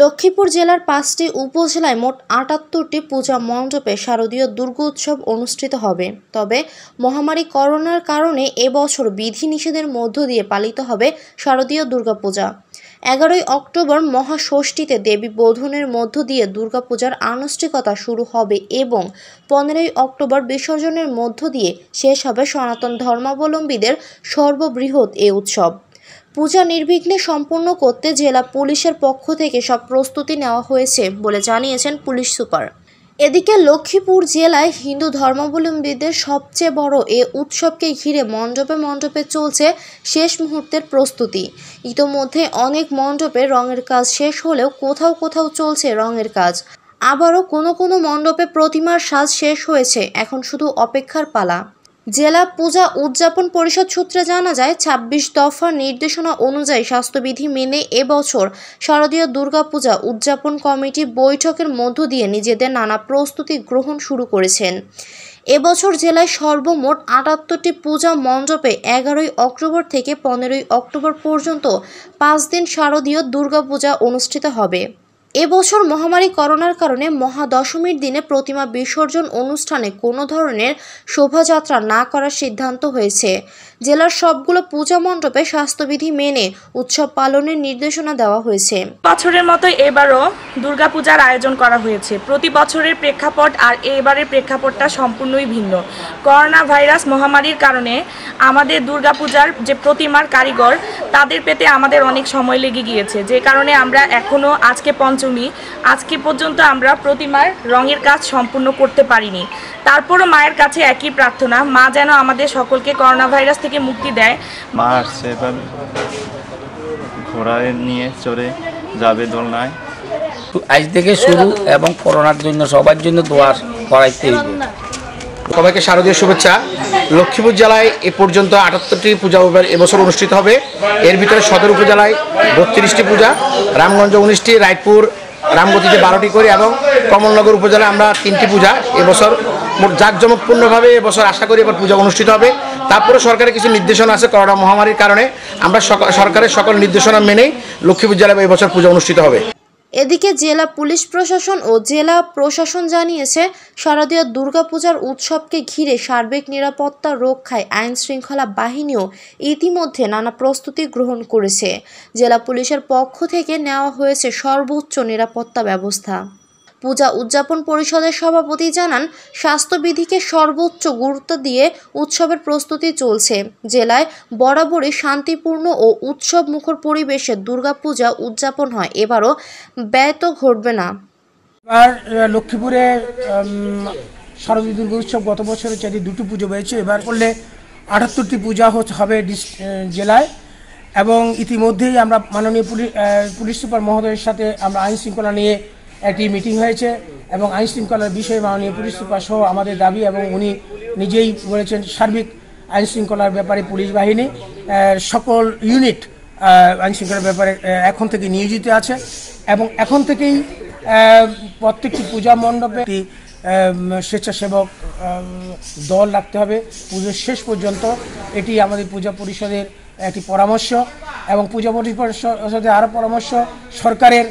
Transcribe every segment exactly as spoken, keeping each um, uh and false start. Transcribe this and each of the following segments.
লক্ষ্মীপুর জেলার পাঁচটি উপজেলায় মোট আটাত্তরটি পূজা মণ্ডপে শারদীয় দুর্গোৎসব অনুষ্ঠিত হবে। তবে মহামারী করোনার কারণে এবছর বিধিনিষেধের মধ্য দিয়ে পালিত হবে শারদীয় দুর্গাপূজা। এগারোই অক্টোবর মহাষষ্ঠীতে দেবী বোধনের মধ্য দিয়ে দুর্গাপূজার আনুষ্ঠানিকতা শুরু হবে এবং পনেরোই অক্টোবর বিসর্জনের মধ্য দিয়ে শেষ হবে সনাতন ধর্মাবলম্বীদের সর্ববৃহৎ এ উৎসব। পূজা নির্বিঘ্নে সম্পূর্ণ করতে জেলা পুলিশের পক্ষ থেকে সব প্রস্তুতি নেওয়া হয়েছে বলে জানিয়েছেন পুলিশ সুপার। এদিকে লক্ষ্মীপুর জেলায় হিন্দু ধর্মাবলম্বীদের সবচেয়ে বড় এ উৎসবকে ঘিরে মণ্ডপে মণ্ডপে চলছে শেষ মুহূর্তের প্রস্তুতি। ইতোমধ্যে অনেক মণ্ডপে রঙের কাজ শেষ হলেও কোথাও কোথাও চলছে রঙের কাজ, আবারও কোনো কোনো মণ্ডপে প্রতিমার সাজ শেষ হয়েছে, এখন শুধু অপেক্ষার পালা। জেলা পূজা উদযাপন পরিষদ সূত্রে জানা যায়, ছাব্বিশ দফা নির্দেশনা অনুযায়ী স্বাস্থ্যবিধি মেনে এবছর শারদীয় দুর্গাপূজা উদযাপন কমিটি বৈঠকের মধ্য দিয়ে নিজেদের নানা প্রস্তুতি গ্রহণ শুরু করেছেন। এবছর জেলায় সর্বমোট আটাত্তরটি পূজা মণ্ডপে এগারোই অক্টোবর থেকে পনেরোই অক্টোবর পর্যন্ত পাঁচ দিন শারদীয় দুর্গাপূজা অনুষ্ঠিত হবে। এবছর মহামারী করোনার কারণে মহাদশমীর দিনে প্রতিমা বিসর্জন অনুষ্ঠানে কোনো ধরনের শোভাযাত্রা না করার সিদ্ধান্ত হয়েছে। জেলার সবগুলো পূজা মণ্ডপে স্বাস্থ্যবিধি মেনে উৎসব পালনের নির্দেশনা দেওয়া হয়েছে। বছরের মতো এবারও দুর্গাপূজার আয়োজন করা হয়েছে। প্রতি বছরের প্রেক্ষাপট আর এবারের প্রেক্ষাপটটা সম্পূর্ণই ভিন্ন। করোনা ভাইরাস মহামারীর কারণে আমাদের দুর্গাপূজার যে প্রতিমার কারিগর, তাদের পেতে আমাদের অনেক সময় লেগে গিয়েছে, যে কারণে আমরা এখনও আজকে পঞ্চমী আজকে পর্যন্ত আমরা প্রতিমার রঙের কাজ সম্পূর্ণ করতে পারিনি। তারপরও মায়ের কাছে একই প্রার্থনা, মা যেন আমাদের সকলকে করোনা ভাইরাস থেকে মুক্তি দেয়। মা আসছে, এবার ঘোড়ায় নিয়ে চড়ে যাবে দোলনায়। আজ থেকে শুরু এবং করোনার জন্য সবার জন্য দোয়া করাইতে হবে। সবাইকে শারদীয় শুভেচ্ছা। লক্ষ্মীপুর জেলায় এ পর্যন্ত আটাত্তরটি পূজা এবছর অনুষ্ঠিত হবে। এর ভিতরে সদর উপজেলায় বত্রিশটি পূজা, রামগঞ্জ উনিশটি, রায়পুর রামগতিতে বারোটি করে এবং কমলনগর উপজেলায় আমরা তিনটি পূজা এবছর মোট জাঁকজমকপূর্ণভাবে এবছর আশা করি এবার পূজা অনুষ্ঠিত হবে। তারপরে সরকারের কিছু নির্দেশনা আছে, করোনা মহামারীর কারণে আমরা সরকারের সকল নির্দেশনা মেনেই লক্ষ্মীপুর জেলায় এবছর পূজা অনুষ্ঠিত হবে। এদিকে জেলা পুলিশ প্রশাসন ও জেলা প্রশাসন জানিয়েছে, শারদীয় দুর্গাপূজার উৎসবকে ঘিরে সার্বিক নিরাপত্তা রক্ষায় আইন শৃঙ্খলা বাহিনীও ইতিমধ্যে নানা প্রস্তুতি গ্রহণ করেছে। জেলা পুলিশের পক্ষ থেকে নেওয়া হয়েছে সর্বোচ্চ নিরাপত্তা ব্যবস্থা। পূজা উদযাপন পরিষদের সভাপতি জানান, স্বাস্থ্যবিধিকে সর্বোচ্চ গুরুত্ব দিয়ে উৎসবের প্রস্তুতি চলছে। জেলায় বরাবরই শান্তিপূর্ণ ও উৎসব মুখর পরিবেশে দুর্গাপূজা উদযাপন হয়, এবারও ব্যয়ত ঘটবে না। এবার লক্ষ্মীপুরে শারদীয় দুর্গোৎসব গত বছরের চাইতে দুটো পুজো হয়েছে, এবার করলে আটাত্তরটি পূজা হবে জেলায়। এবং ইতিমধ্যেই আমরা মাননীয় পুলিশ পুলিশ সুপার মহোদয়ের সাথে আমরা আইন শৃঙ্খলা নিয়ে একটি মিটিং হয়েছে এবং আইন শৃঙ্খলার বিষয়ে মাননীয় পুলিশ সুপার সহ আমাদের দাবি, এবং উনি নিজেই বলেছেন সার্বিক আইন শৃঙ্খলার ব্যাপারে পুলিশ বাহিনী সকল ইউনিট আইন শৃঙ্খলার ব্যাপারে এখন থেকে নিয়োজিত আছে এবং এখন থেকেই প্রত্যেকটি পূজা মণ্ডপে একটি স্বেচ্ছাসেবক দল রাখতে হবে পুজোর শেষ পর্যন্ত। এটি আমাদের পূজা পরিষদের একটি পরামর্শ এবং পূজা পরিষদের আরও পরামর্শ, সরকারের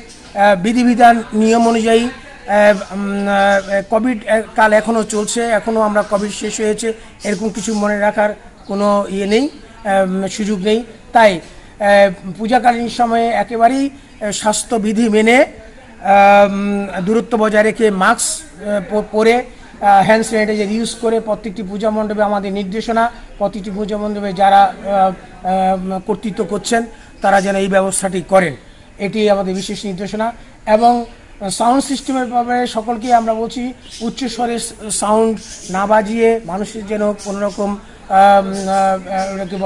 বিধিবিধান নিয়ম অনুযায়ী কোভিড কাল এখনও চলছে, এখনও আমরা কোভিড শেষ হয়েছে এরকম কিছু মনে রাখার কোনো ইয়ে নেই, সুযোগ নেই। তাই পূজাকালীন সময়ে একেবারেই স্বাস্থ্যবিধি মেনে দূরত্ব বজায় রেখে মাস্ক পরে হ্যান্ড স্যানিটাইজার ইউজ করে প্রত্যেকটি পূজা মণ্ডপে আমাদের নির্দেশনা, প্রত্যেকটি পূজা মণ্ডপে যারা কর্তৃত্ব করছেন তারা যেন এই ব্যবস্থাটি করেন, এটি আমাদের বিশেষ নির্দেশনা। এবং সাউন্ড সিস্টেমের ব্যাপারে সকলকে আমরা বলছি উচ্চস্বরে সাউন্ড না বাজিয়ে মানুষের যেন কোনোরকম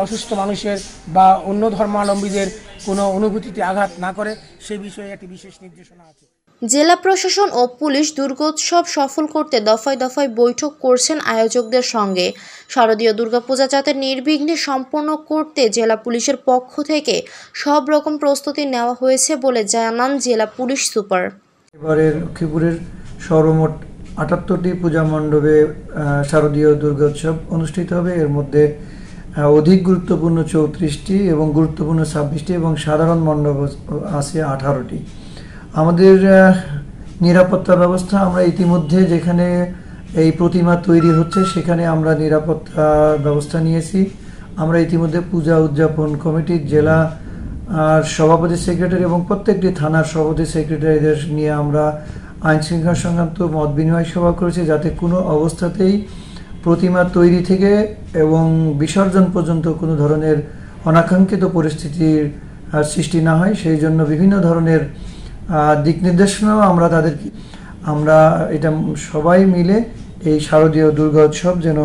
অসুস্থ মানুষের বা অন্য ধর্মাবলম্বীদের কোনো অনুভূতিতে আঘাত না করে সে বিষয়ে একটি বিশেষ নির্দেশনা আছে। জেলা প্রশাসন ও পুলিশ দুর্গোৎসব সফল করতে দফায় দফায় বৈঠক করছেন আয়োজকদের সঙ্গে। শারদীয় দুর্গাপূজা যাতে নির্বিঘ্নে সম্পন্ন করতে জেলা পুলিশের পক্ষ থেকে সব রকম প্রস্তুতি নেওয়া হয়েছে বলে জানান জেলা পুলিশ সুপার। এবারের লক্ষ্মীপুরের সর্বমোট আটাত্তরটি পূজা মণ্ডপে শারদীয় দুর্গোৎসব অনুষ্ঠিত হবে। এর মধ্যে অধিক গুরুত্বপূর্ণ চৌত্রিশটি এবং গুরুত্বপূর্ণ ছাব্বিশটি এবং সাধারণ মণ্ডপ আছে আঠারোটি। আমাদের নিরাপত্তা ব্যবস্থা আমরা ইতিমধ্যে যেখানে এই প্রতিমা তৈরি হচ্ছে সেখানে আমরা নিরাপত্তা ব্যবস্থা নিয়েছি। আমরা ইতিমধ্যে পূজা উদযাপন কমিটির জেলা আর সভাপতি সেক্রেটারি এবং প্রত্যেকটি থানার সভাপতি সেক্রেটারিদের নিয়ে আমরা আইন শৃঙ্খলা সংক্রান্ত মত বিনিময় সভা করেছি, যাতে কোনো অবস্থাতেই প্রতিমা তৈরি থেকে এবং বিসর্জন পর্যন্ত কোনো ধরনের অনাকাঙ্ক্ষিত পরিস্থিতির সৃষ্টি না হয়। সেই জন্য বিভিন্ন ধরনের দিক নির্দেশনাও আমরা তাদেরকে আমরা এটা সবাই মিলে এই শারদীয় দুর্গা উৎসব যেন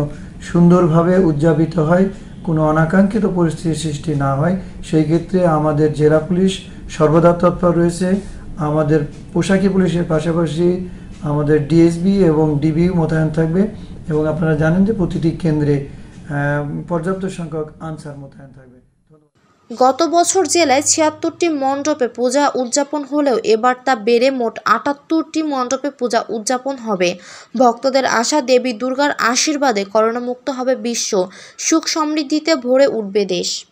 সুন্দরভাবে উদযাপিত হয়, কোনো অনাকাঙ্ক্ষিত পরিস্থিতির সৃষ্টি না হয় সেই ক্ষেত্রে আমাদের জেলা পুলিশ সর্বদা তৎপর রয়েছে। আমাদের পোশাকি পুলিশের পাশাপাশি আমাদের ডিএসবি এবং ডিবি মোতায়েন থাকবে এবং আপনারা জানেন যে প্রতিটি কেন্দ্রে পর্যাপ্ত সংখ্যক আনসার মোতায়েন থাকবে। গত বছর জেলায় ছিয়াত্তরটি মণ্ডপে পূজা উদযাপন হলেও এবার তা বেড়ে মোট আটাত্তরটি মণ্ডপে পূজা উদযাপন হবে। ভক্তদের আশা, দেবী দুর্গার আশীর্বাদে করোনামুক্ত হবে বিশ্ব, সুখ সমৃদ্ধিতে ভরে উঠবে দেশ।